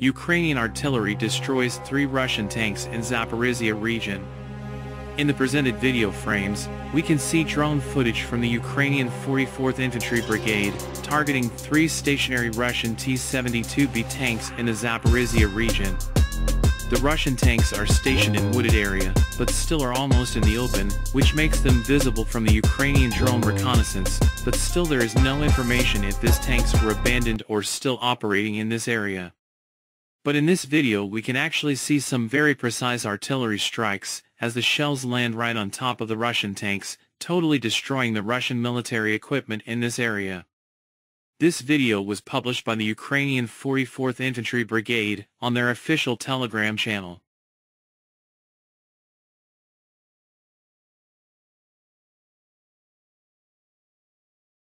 Ukrainian artillery destroys 3 Russian tanks in Zaporizhia region. In the presented video frames, we can see drone footage from the Ukrainian 44th Infantry Brigade, targeting 3 stationary Russian T-72B tanks in the Zaporizhia region. The Russian tanks are stationed in wooded area, but still are almost in the open, which makes them visible from the Ukrainian drone reconnaissance, but still there is no information if these tanks were abandoned or still operating in this area. But in this video we can actually see some very precise artillery strikes, as the shells land right on top of the Russian tanks, totally destroying the Russian military equipment in this area. This video was published by the Ukrainian 44th Infantry Brigade on their official Telegram channel.